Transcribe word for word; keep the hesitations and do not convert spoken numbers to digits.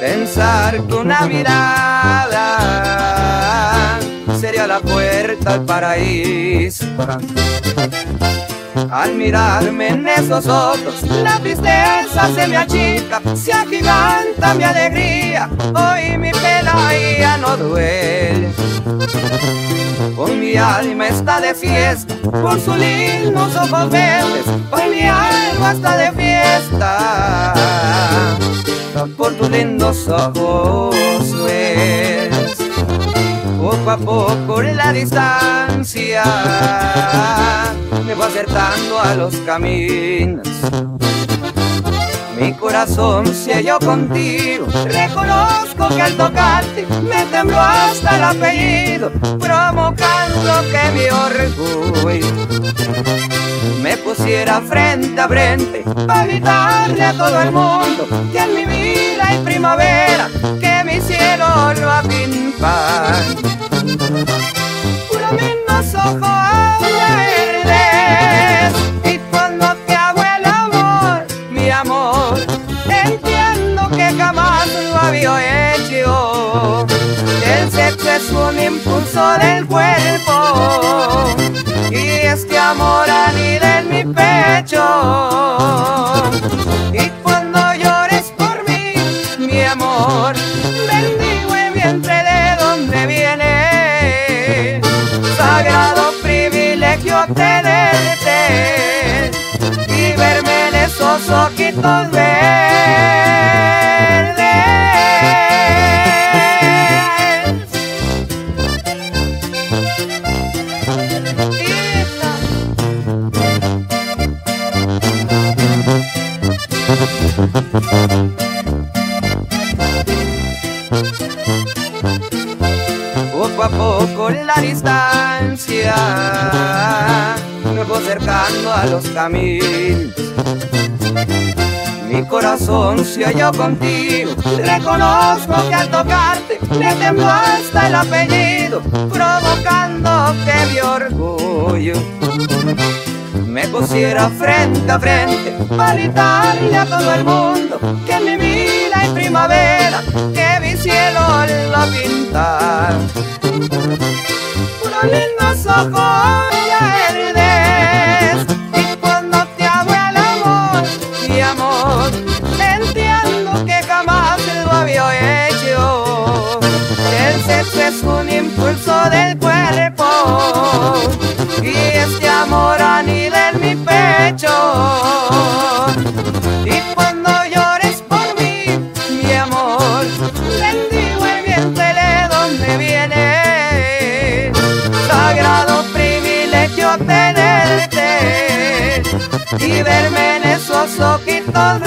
Pensar que una mirada sería la puerta al paraíso. Al mirarme en esos ojos, la tristeza se me achica, se agiganta mi alegría, hoy mi pena ya no duele. Hoy mi alma está de fiesta, por sus lindos ojos verdes, hoy mi alma está de fiesta, por tus lindos ojos verdes. Poco a poco en la distancia me voy acercando a los caminos. Mi corazón se halló contigo, reconozco que al tocarte me tembló hasta el apellido, provocando que mi orgullo me pusiera frente a frente para gritarle a todo el mundo que en mi vida hay primavera, que mi cielo lo va a pintar. Por mis ojos verdes, y cuando te hago el amor, mi amor, entiendo que jamás lo había hecho. El sexo es un impulso del cuerpo y este amor anida en mi pecho. Y cuando llores por mí, mi amor, bendigo el vientre de donde viene, sagrado privilegio tenerte y verme en esos ojitos verdes. Poco a poco en la distancia me voy acercando a los caminos. Mi corazón se halló contigo, reconozco que al tocarte me tembló hasta el apellido, provocando que mi orgullo me pusiera frente a frente para gritarle a todo el mundo que en mi vida hay primavera, que mi cielo lo va a pintar. Unos lindos ojos verdes, y cuando te hago el amor, mi amor, entiendo que jamás lo había hecho. El sexo es un impulso del cuerpo y este amor anida en mi pecho. Y cuando llores por mí, mi amor, bendigo el vientre de donde viene, sagrado privilegio tenerte y verme en esos ojitos verdes.